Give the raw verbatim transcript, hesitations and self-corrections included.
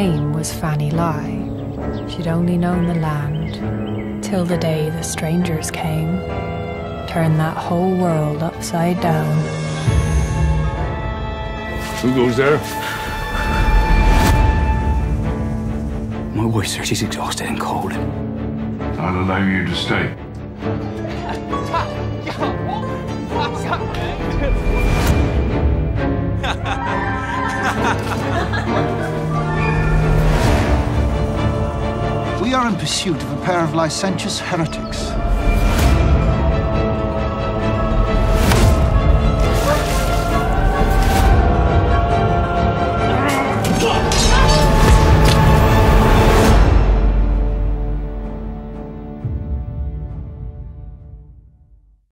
name was Fanny Lye. She'd only known the land till the day the strangers came, turned that whole world upside down. Who goes there? My wife, sir, she's exhausted and cold. I'll allow you to stay. We are in pursuit of a pair of licentious heretics.